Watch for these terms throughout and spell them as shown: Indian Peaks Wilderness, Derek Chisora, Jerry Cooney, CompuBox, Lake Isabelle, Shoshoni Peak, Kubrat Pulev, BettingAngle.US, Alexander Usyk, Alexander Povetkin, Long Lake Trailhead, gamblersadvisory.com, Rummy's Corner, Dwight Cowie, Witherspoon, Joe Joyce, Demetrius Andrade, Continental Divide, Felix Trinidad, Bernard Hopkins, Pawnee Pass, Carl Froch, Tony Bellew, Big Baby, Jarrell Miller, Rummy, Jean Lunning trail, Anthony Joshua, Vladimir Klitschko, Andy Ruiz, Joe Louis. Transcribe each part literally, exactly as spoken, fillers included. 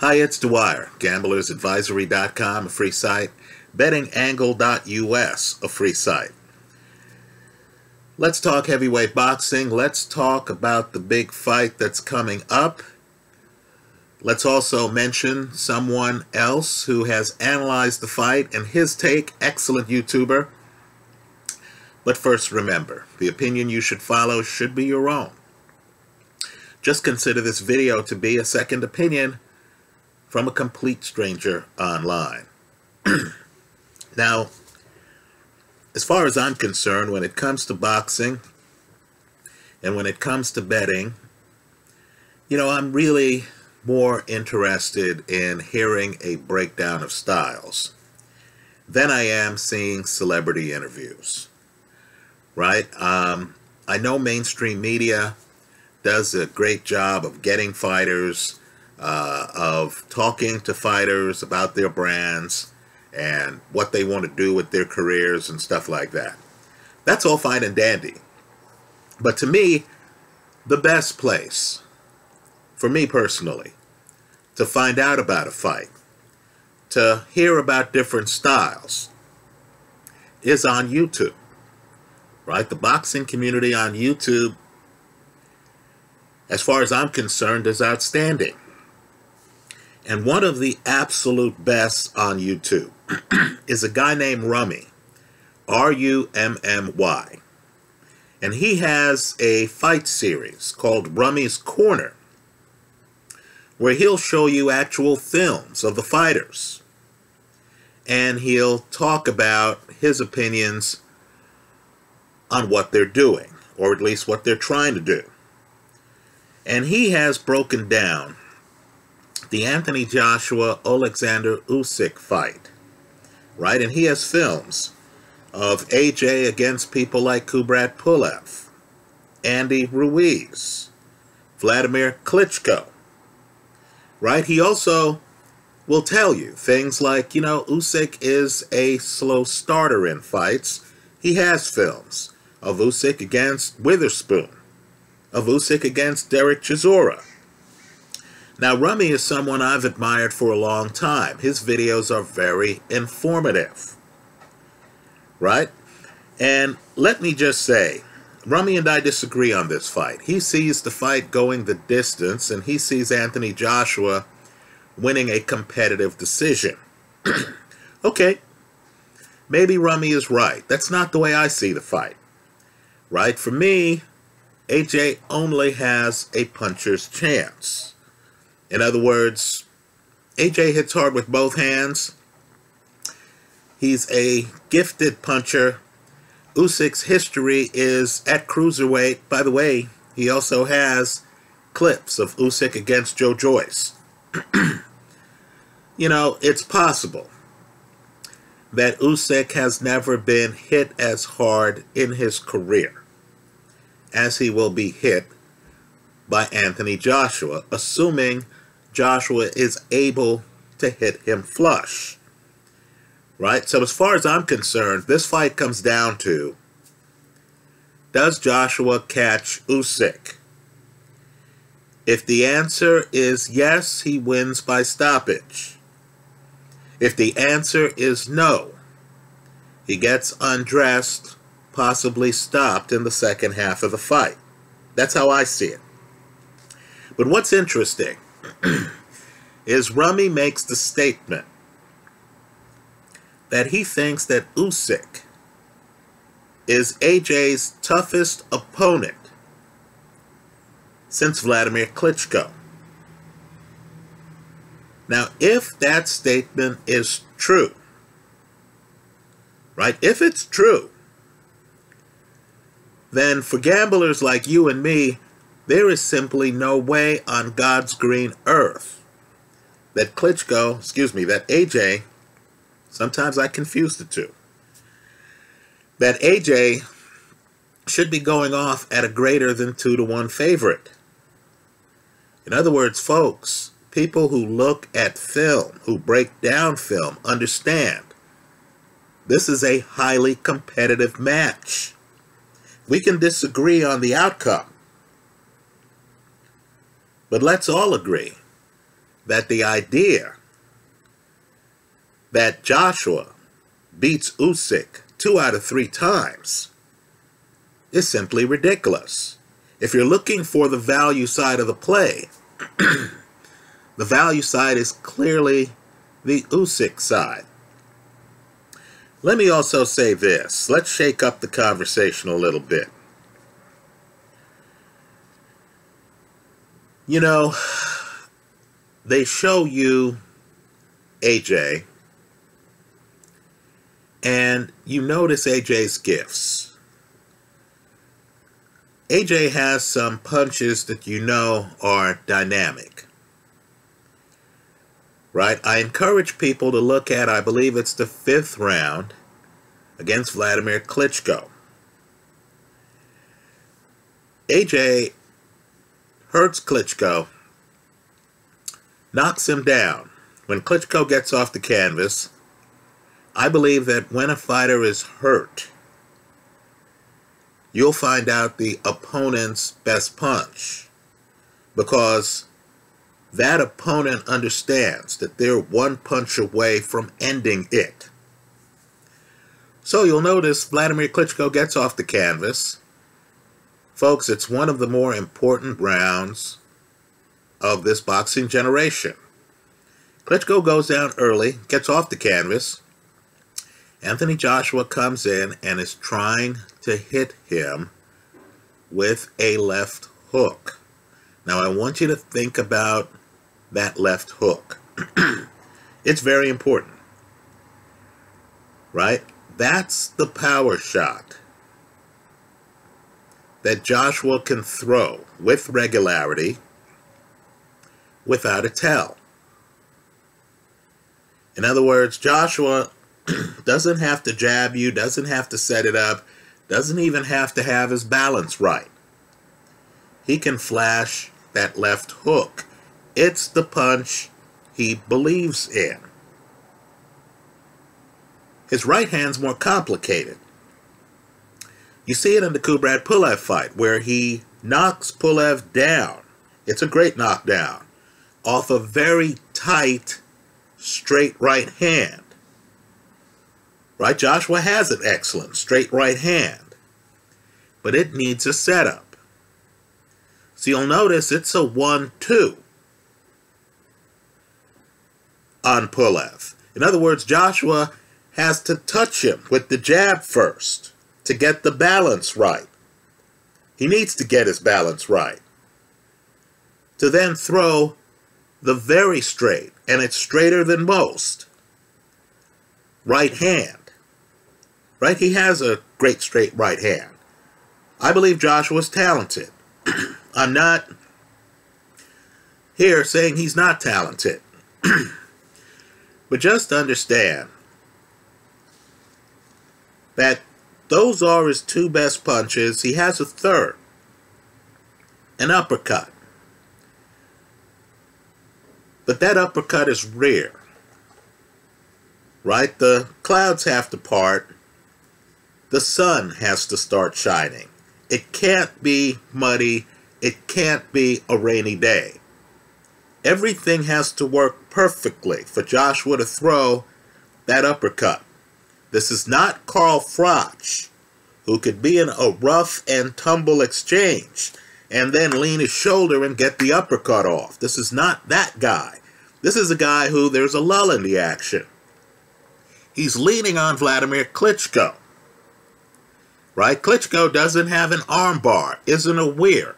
Hi, it's Dwyer, gamblers advisory dot com, a free site, betting angle dot U S, a free site. Let's talk heavyweight boxing. Let's talk about the big fight that's coming up. Let's also mention someone else who has analyzed the fight and his take, excellent YouTuber. But first, remember, the opinion you should follow should be your own. Just consider this video to be a second opinion from a complete stranger online. Now, as far as I'm concerned, when it comes to boxing and when it comes to betting, you know, I'm really more interested in hearing a breakdown of styles than I am seeing celebrity interviews, right? Um, I know mainstream media does a great job of getting fighters, uh, of talking to fighters about their brands and what they want to do with their careers and stuff like that. That's all fine and dandy. But to me, the best place, for me personally, to find out about a fight, to hear about different styles, is on YouTube, right? The boxing community on YouTube, as far as I'm concerned, is outstanding. And one of the absolute best on YouTube is a guy named Rummy, R U M M Y. And he has a fight series called Rummy's Corner, where he'll show you actual films of the fighters. And he'll talk about his opinions on what they're doing, or at least what they're trying to do. And he has broken down the Anthony Joshua Alexander Usyk fight, right? And he has films of A J against people like Kubrat Pulev, Andy Ruiz, Vladimir Klitschko, right? He also will tell you things like, you know, Usyk is a slow starter in fights. He has films of Usyk against Witherspoon, of Usyk against Derek Chisora. Now, Rummy is someone I've admired for a long time. His videos are very informative, right? And let me just say, Rummy and I disagree on this fight. He sees the fight going the distance, and he sees Anthony Joshua winning a competitive decision. Okay, maybe Rummy is right. That's not the way I see the fight, right? For me, A J only has a puncher's chance. In other words, A J hits hard with both hands. He's a gifted puncher. Usyk's history is at cruiserweight. By the way, he also has clips of Usyk against Joe Joyce. You know, it's possible that Usyk has never been hit as hard in his career as he will be hit by Anthony Joshua, assuming Joshua is able to hit him flush, right? So as far as I'm concerned, this fight comes down to, does Joshua catch Usyk? If the answer is yes, he wins by stoppage. If the answer is no, he gets undressed, possibly stopped in the second half of the fight. That's how I see it. But what's interesting is Rummy makes the statement that he thinks that Usyk is A J's toughest opponent since Vladimir Klitschko. Now, if that statement is true, right, if it's true, then for gamblers like you and me, there is simply no way on God's green earth that Klitschko, excuse me, that A J, sometimes I confuse the two, that A J should be going off at a greater than two to one favorite. In other words, folks, people who look at film, who break down film, understand this is a highly competitive match. We can disagree on the outcome, but let's all agree that the idea that Joshua beats Usyk two out of three times is simply ridiculous. If you're looking for the value side of the play, the value side is clearly the Usyk side. Let me also say this. Let's shake up the conversation a little bit. You know, they show you A J, and you notice A J's gifts. A J has some punches that you know are dynamic. Right? I encourage people to look at, I believe it's the fifth round against Vladimir Klitschko. A J hurts Klitschko, knocks him down. When Klitschko gets off the canvas, I believe that when a fighter is hurt, you'll find out the opponent's best punch, because that opponent understands that they're one punch away from ending it. So you'll notice Vladimir Klitschko gets off the canvas. Folks, it's one of the more important rounds of this boxing generation. Klitschko goes down early, gets off the canvas. Anthony Joshua comes in and is trying to hit him with a left hook. Now I want you to think about that left hook. It's very important, right? That's the power shot that Joshua can throw with regularity without a tell. In other words, Joshua doesn't have to jab you, doesn't have to set it up, doesn't even have to have his balance right. He can flash that left hook. It's the punch he believes in. His right hand's more complicated. You see it in the Kubrat Pulev fight where he knocks Pulev down. It's a great knockdown off a very tight, straight right hand. Right? Joshua has an excellent straight right hand, but it needs a setup. So you'll notice it's a one two on Pulev. In other words, Joshua has to touch him with the jab first to get the balance right. He needs to get his balance right to then throw the very straight, and it's straighter than most, right hand. Right? He has a great straight right hand. I believe Joshua's talented. I'm not here saying he's not talented. But just understand that those are his two best punches. He has a third, an uppercut. But that uppercut is rare. Right? The clouds have to part. The sun has to start shining. It can't be muddy. It can't be a rainy day. Everything has to work perfectly for Joshua to throw that uppercut. This is not Carl Froch, who could be in a rough and tumble exchange and then lean his shoulder and get the uppercut off. This is not that guy. This is a guy who there's a lull in the action. He's leaning on Vladimir Klitschko. Right? Klitschko doesn't have an armbar, isn't aware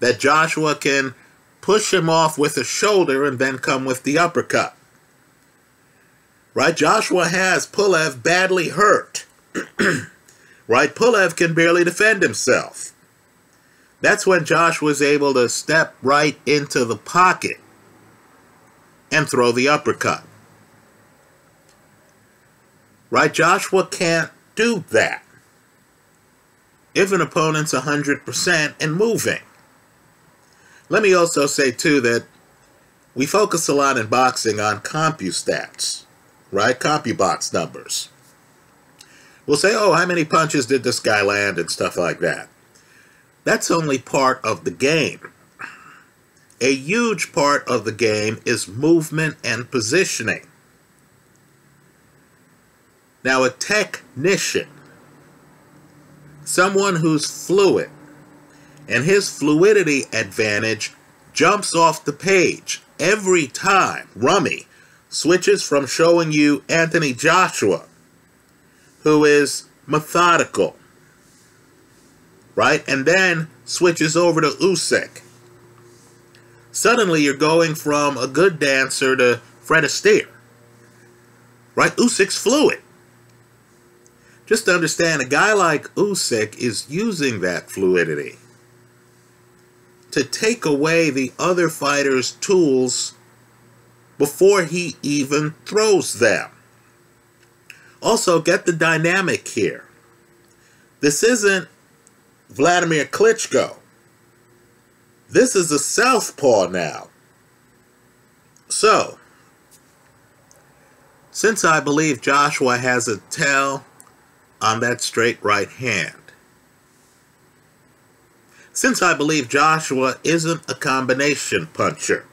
that Joshua can push him off with a shoulder and then come with the uppercut. Right? Joshua has Pulev badly hurt. Right? Pulev can barely defend himself. That's when Joshua's able to step right into the pocket and throw the uppercut. Right? Joshua can't do that if an opponent's one hundred percent and moving. Let me also say, too, that we focus a lot in boxing on CompuStats, right? CompuBox numbers. We'll say, oh, how many punches did this guy land and stuff like that. That's only part of the game. a huge part of the game is movement and positioning. Now, a technician, someone who's fluid, and his fluidity advantage jumps off the page every time Rummy switches from showing you Anthony Joshua, who is methodical, right, and then switches over to Usyk. Suddenly you're going from a good dancer to Fred Astaire, right? Usyk's fluid. Just to understand, a guy like Usyk is using that fluidity to take away the other fighter's tools before he even throws them. Also, get the dynamic here. This isn't Vladimir Klitschko. This is a southpaw now. So, since I believe Joshua has a tell on that straight right hand, since I believe Joshua isn't a combination puncher,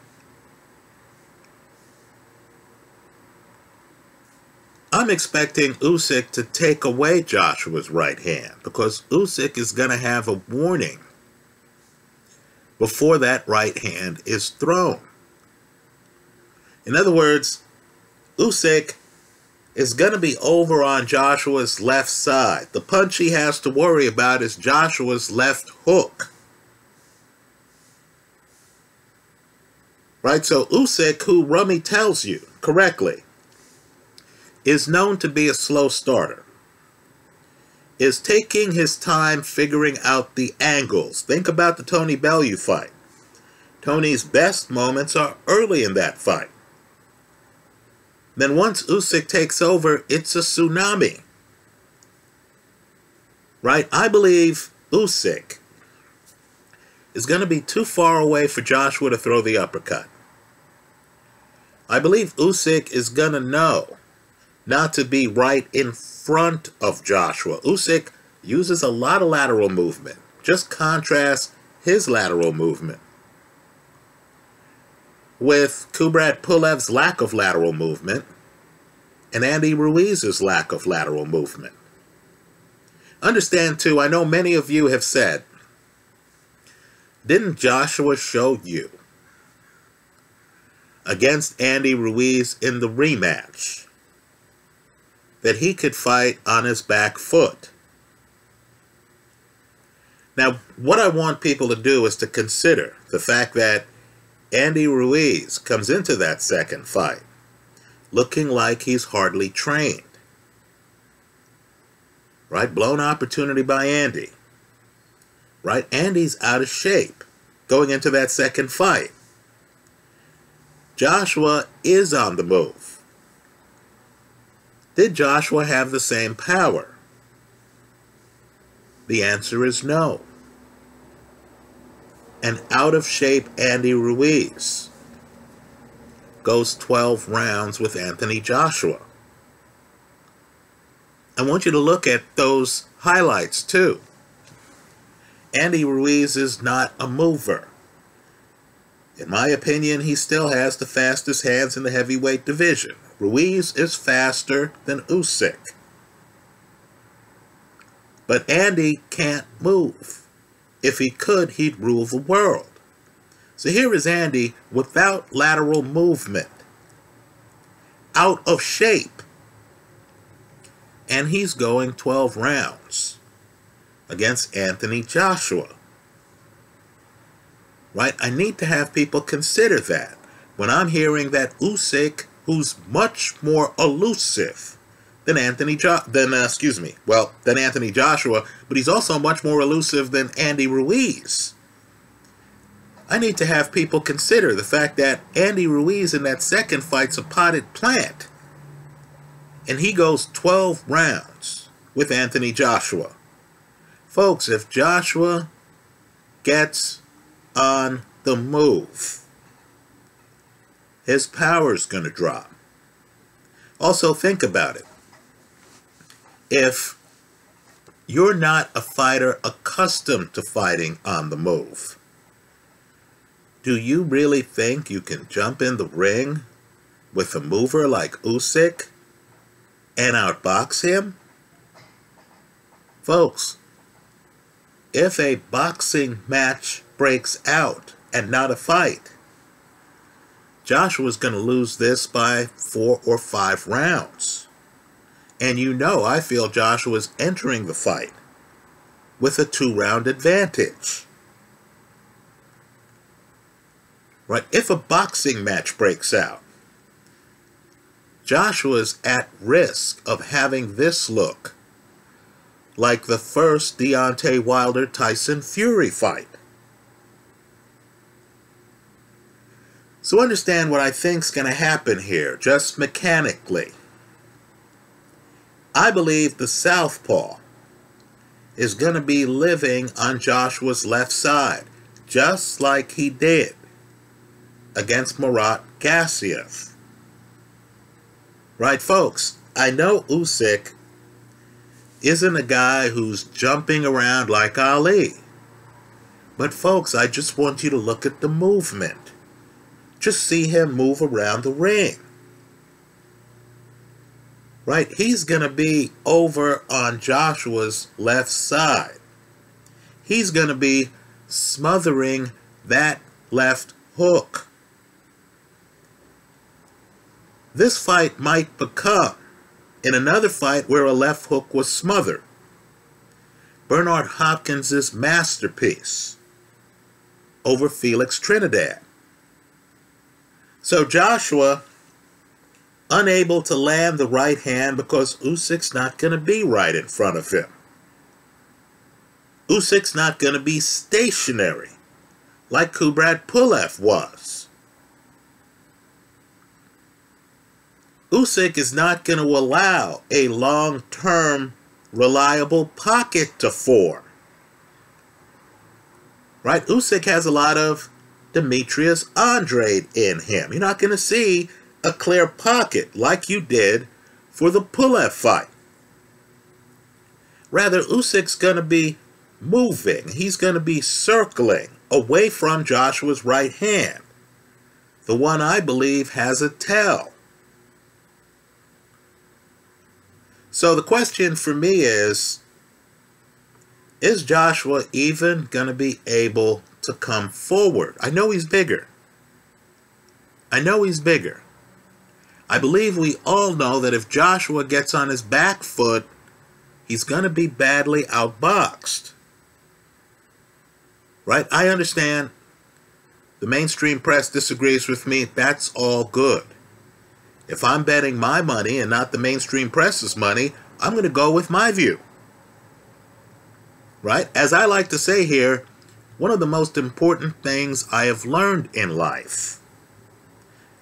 I'm expecting Usyk to take away Joshua's right hand, because Usyk is going to have a warning before that right hand is thrown. In other words, Usyk is going to be over on Joshua's left side. The punch he has to worry about is Joshua's left hook. Right, so Usyk, who Rummy tells you correctly, is known to be a slow starter, is taking his time figuring out the angles. Think about the Tony Bellew fight. Tony's best moments are early in that fight. Then once Usyk takes over, it's a tsunami. Right? I believe Usyk is going to be too far away for Joshua to throw the uppercut. I believe Usyk is going to know not to be right in front of Joshua. Usyk uses a lot of lateral movement. Just contrast his lateral movement with Kubrat Pulev's lack of lateral movement and Andy Ruiz's lack of lateral movement. Understand, too, I know many of you have said, didn't Joshua show you against Andy Ruiz in the rematch that he could fight on his back foot? Now, what I want people to do is to consider the fact that Andy Ruiz comes into that second fight looking like he's hardly trained. Right? Blown opportunity by Andy. Right? Andy's out of shape going into that second fight. Joshua is on the move. Did Joshua have the same power? The answer is no. An out-of-shape Andy Ruiz goes twelve rounds with Anthony Joshua. I want you to look at those highlights, too. Andy Ruiz is not a mover. In my opinion, he still has the fastest hands in the heavyweight division. Ruiz is faster than Usyk. But Andy can't move. If he could, he'd rule the world. So here is Andy without lateral movement, out of shape, and he's going twelve rounds against Anthony Joshua. Right? I need to have people consider that when I'm hearing that Usyk, who's much more elusive than Anthony Jo than uh, excuse me, well, than Anthony Joshua, but he's also much more elusive than Andy Ruiz. I need to have people consider the fact that Andy Ruiz in that second fight's a potted plant, and he goes twelve rounds with Anthony Joshua. Folks, if Joshua gets on the move, his power's going to drop. Also, think about it. If you're not a fighter accustomed to fighting on the move, Do you really think you can jump in the ring with a mover like Usyk and outbox him? Folks, if a boxing match breaks out and not a fight, Joshua's going to lose this by four or five rounds. And you know I feel Joshua's entering the fight with a two-round advantage. Right? If a boxing match breaks out, Joshua's at risk of having this look like the first Deontay Wilder-Tyson Fury fight. So understand what I think's going to happen here, just mechanically. I believe the southpaw is going to be living on Joshua's left side, just like he did against Murat Gassiev. Right, folks? I know Usyk isn't a guy who's jumping around like Ali. But folks, I just want you to look at the movement. Just see him move around the ring. Right? He's going to be over on Joshua's left side. He's going to be smothering that left hook. This fight might become, in another fight where a left hook was smothered, Bernard Hopkins' masterpiece over Felix Trinidad. So Joshua, unable to land the right hand because Usyk's not going to be right in front of him. Usyk's not going to be stationary like Kubrat Pulev was. Usyk is not going to allow a long-term, reliable pocket to form. Right? Usyk has a lot of Demetrius Andrade in him. You're not going to see a clear pocket like you did for the Pulev fight. Rather, Usyk's going to be moving. He's going to be circling away from Joshua's right hand, the one I believe has a tell. So the question for me is, is Joshua even going to be able to come forward? I know he's bigger. I know he's bigger. I believe we all know that if Joshua gets on his back foot, he's going to be badly outboxed. Right? I understand the mainstream press disagrees with me. That's all good. If I'm betting my money and not the mainstream press's money, I'm going to go with my view. Right? As I like to say here, one of the most important things I have learned in life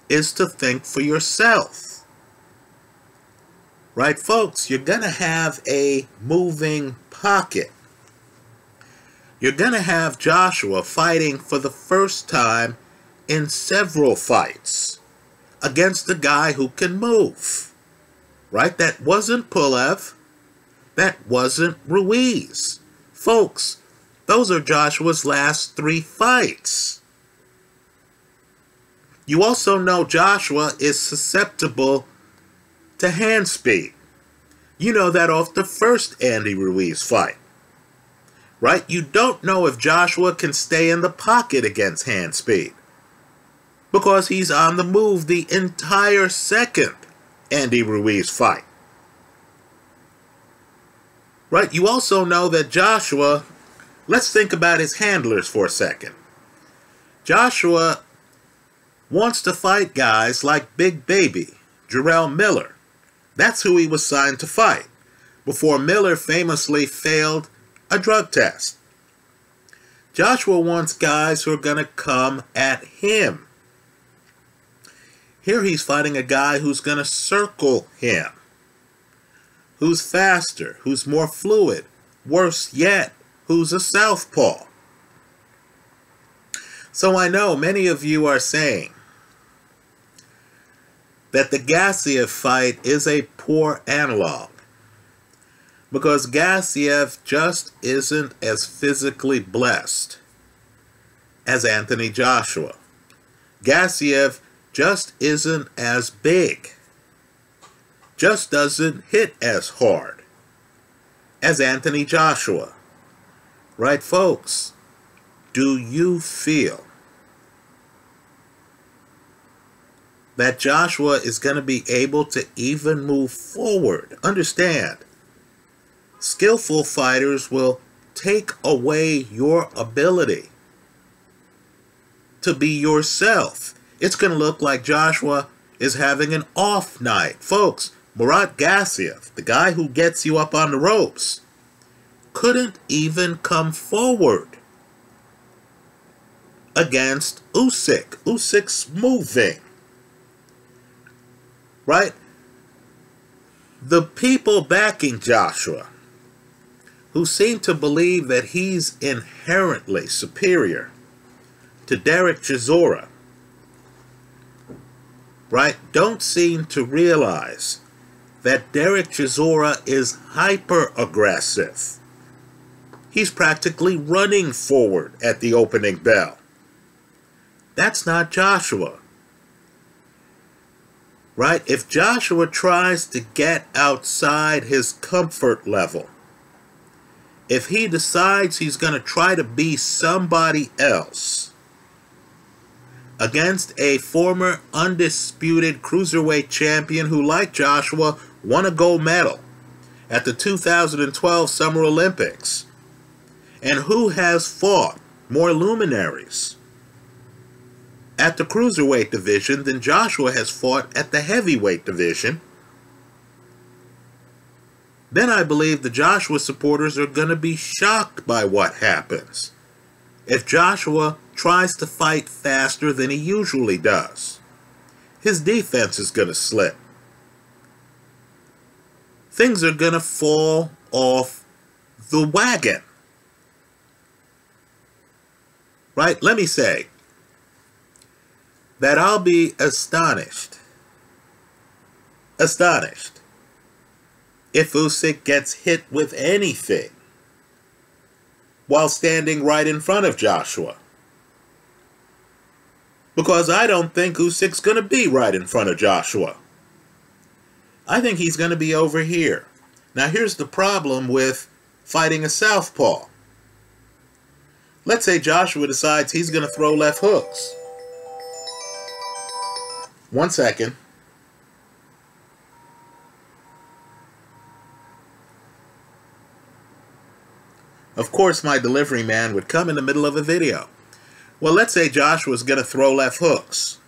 is to think for yourself. Right, folks? You're going to have a moving pocket. You're going to have Joshua fighting for the first time in several fights against the guy who can move. Right? That wasn't Pulev. That wasn't Ruiz. Folks, those are Joshua's last three fights. You also know Joshua is susceptible to hand speed. You know that off the first Andy Ruiz fight. Right? You don't know if Joshua can stay in the pocket against hand speed, because he's on the move the entire second Andy Ruiz fight. Right? You also know that Joshua, let's think about his handlers for a second. Joshua wants to fight guys like Big Baby, Jarrell Miller. That's who he was signed to fight before Miller famously failed a drug test. Joshua wants guys who are going to come at him. Here he's fighting a guy who's going to circle him, who's faster, who's more fluid, worse yet, who's a southpaw. So I know many of you are saying that the Gassiev fight is a poor analog because Gassiev just isn't as physically blessed as Anthony Joshua. Gassiev just isn't as big, just doesn't hit as hard as Anthony Joshua. Right, folks? Do you feel that Joshua is going to be able to even move forward? Understand, skillful fighters will take away your ability to be yourself. It's going to look like Joshua is having an off night. Folks, Murat Gassiev, the guy who gets you up on the ropes, couldn't even come forward against Usyk. Usyk's moving, right? The people backing Joshua, who seem to believe that he's inherently superior to Derek Chisora, right, don't seem to realize that Derek Chisora is hyper-aggressive. He's practically running forward at the opening bell. That's not Joshua, right? If Joshua tries to get outside his comfort level, if he decides he's going to try to be somebody else against a former undisputed cruiserweight champion who, like Joshua, won a gold medal at the two thousand twelve Summer Olympics, and who has fought more luminaries at the cruiserweight division than Joshua has fought at the heavyweight division, then I believe the Joshua supporters are going to be shocked by what happens if Joshua tries to fight faster than he usually does. His defense is going to slip. Things are going to fall off the wagon. Right? Let me say that I'll be astonished, astonished if Usyk gets hit with anything while standing right in front of Joshua. Because I don't think Usyk's going to be right in front of Joshua. I think he's going to be over here. Now here's the problem with fighting a southpaw. Let's say Joshua decides he's going to throw left hooks. One second. Of course, my delivery man would come in the middle of a video. Well, let's say Joshua's going to throw left hooks,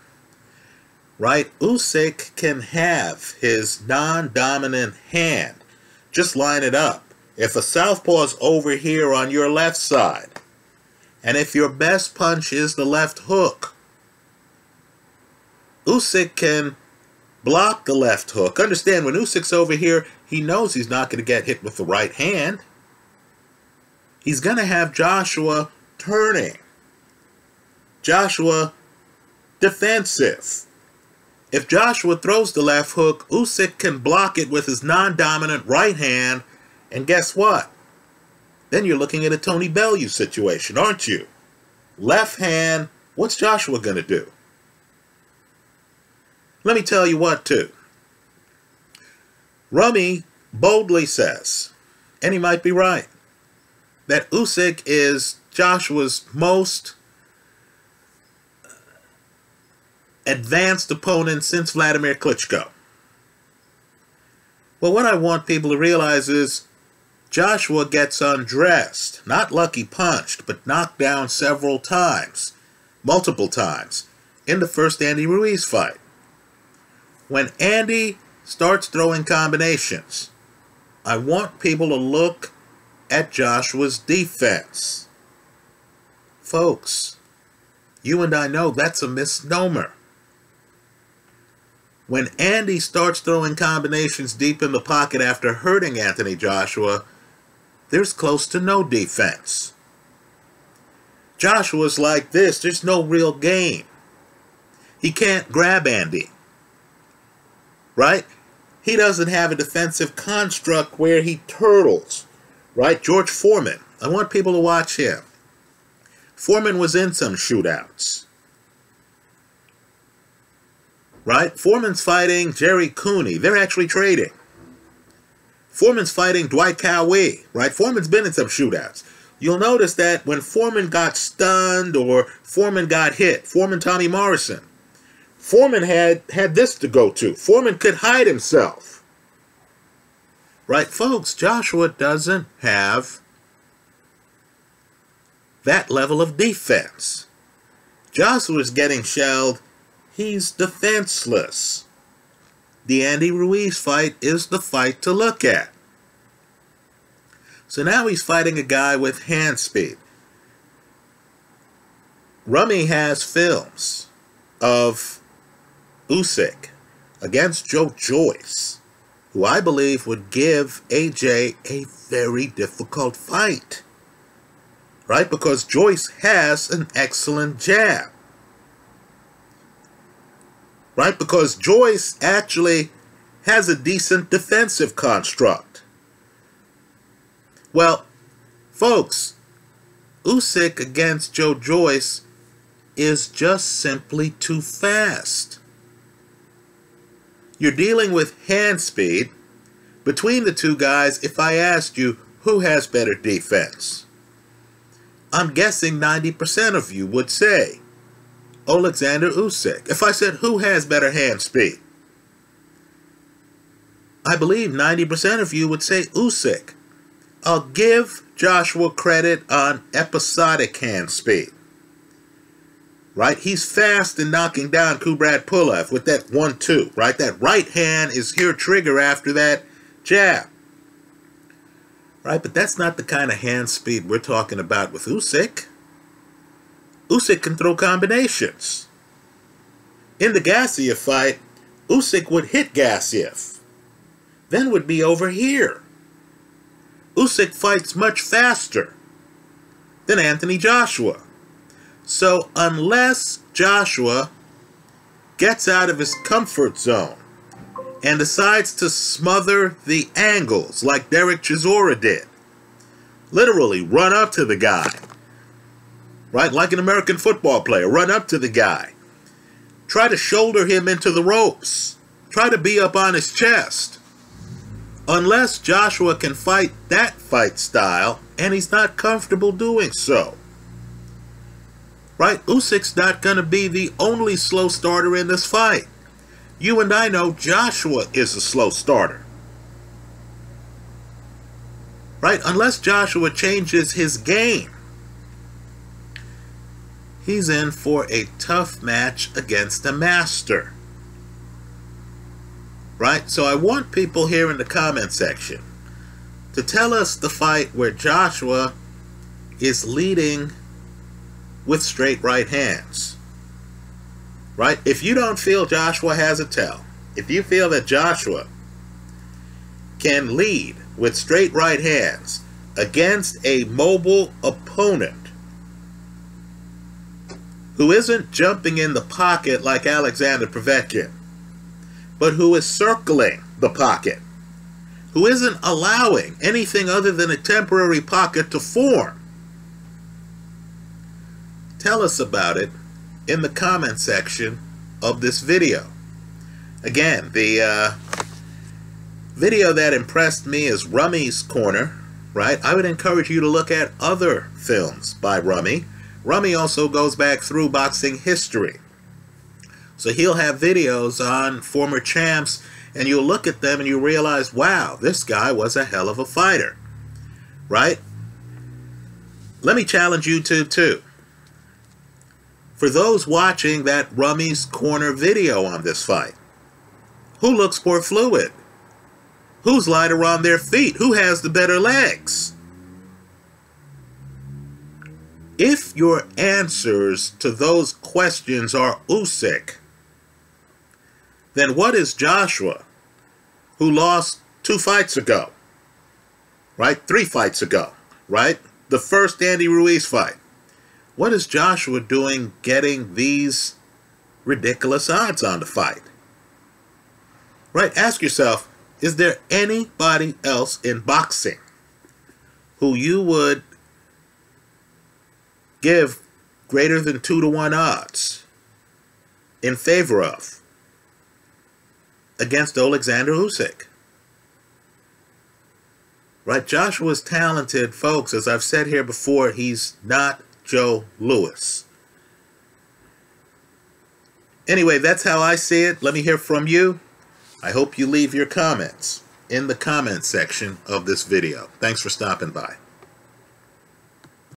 right? Usyk can have his non-dominant hand. Just line it up. If a southpaw's over here on your left side, and if your best punch is the left hook, Usyk can block the left hook. Understand, when Usyk's over here, he knows he's not going to get hit with the right hand. He's going to have Joshua turning, Joshua defensive. If Joshua throws the left hook, Usyk can block it with his non-dominant right hand, and guess what? Then you're looking at a Tony Bellew situation, aren't you? Left hand, what's Joshua going to do? Let me tell you what, too. Rummy boldly says, and he might be right, that Usyk is Joshua's most advanced opponent since Vladimir Klitschko. Well, what I want people to realize is Joshua gets undressed, not lucky punched, but knocked down several times, multiple times, in the first Andy Ruiz fight. When Andy starts throwing combinations, I want people to look at Joshua's defense. Folks, you and I know that's a misnomer. When Andy starts throwing combinations deep in the pocket after hurting Anthony Joshua, there's close to no defense. Joshua's like this. There's no real game. He can't grab Andy, right? He doesn't have a defensive construct where he turtles. Right? George Foreman. I want people to watch him. Foreman was in some shootouts. Right? Foreman's fighting Jerry Cooney. They're actually trading. Foreman's fighting Dwight Cowie, right? Foreman's been in some shootouts. You'll notice that when Foreman got stunned or Foreman got hit, Foreman Tommy Morrison, Foreman had, had this to go to. Foreman could hide himself. Right, folks, Joshua doesn't have that level of defense. Joshua's getting shelled. He's defenseless. The Andy Ruiz fight is the fight to look at. So now he's fighting a guy with hand speed. Rummy has films of Usyk against Joe Joyce, who I believe would give A J a very difficult fight. Right? Because Joyce has an excellent jab. Right? Because Joyce actually has a decent defensive construct. Well, folks, Usyk against Joe Joyce is just simply too fast. You're dealing with hand speed between the two guys. If I asked you who has better defense, I'm guessing ninety percent of you would say Alexander Usyk. If I said who has better hand speed, I believe ninety percent of you would say Usyk. I'll give Joshua credit on episodic hand speed. Right? He's fast in knocking down Kubrat Pulev with that one two. Right? That right hand is your trigger after that jab. Right? But that's not the kind of hand speed we're talking about with Usyk. Usyk can throw combinations. In the Gassiev fight, Usyk would hit Gassiev. Then would be over here. Usyk fights much faster than Anthony Joshua. So unless Joshua gets out of his comfort zone and decides to smother the angles like Derek Chisora did, literally run up to the guy, right, like an American football player, run up to the guy, try to shoulder him into the ropes, try to be up on his chest. Unless Joshua can fight that fight style, and he's not comfortable doing so. Right? Usyk's not going to be the only slow starter in this fight. You and I know Joshua is a slow starter. Right? Unless Joshua changes his game, he's in for a tough match against a master. Right? So I want people here in the comment section to tell us the fight where Joshua is leading with straight right hands. Right? If you don't feel Joshua has a tell, if you feel that Joshua can lead with straight right hands against a mobile opponent who isn't jumping in the pocket like Alexander Povetkin, but who is circling the pocket, who isn't allowing anything other than a temporary pocket to form, tell us about it in the comment section of this video. Again, the uh, video that impressed me is Rummy's Corner, right? I would encourage you to look at other films by Rummy. Rummy also goes back through boxing history. So he'll have videos on former champs, and you'll look at them and you realize, wow, this guy was a hell of a fighter, right? Let me challenge YouTube too. For those watching that Rummy's Corner video on this fight, who looks more fluid? Who's lighter on their feet? Who has the better legs? If your answers to those questions are Usyk, then what is Joshua, who lost two fights ago, right? Three fights ago, right? The first Andy Ruiz fight. What is Joshua doing getting these ridiculous odds on the fight? Right? Ask yourself, is there anybody else in boxing who you would give greater than two to one odds in favor of against Alexander Usyk. Right, Joshua's talented, folks. As I've said here before, he's not Joe Louis. Anyway, that's how I see it. Let me hear from you. I hope you leave your comments in the comment section of this video. Thanks for stopping by.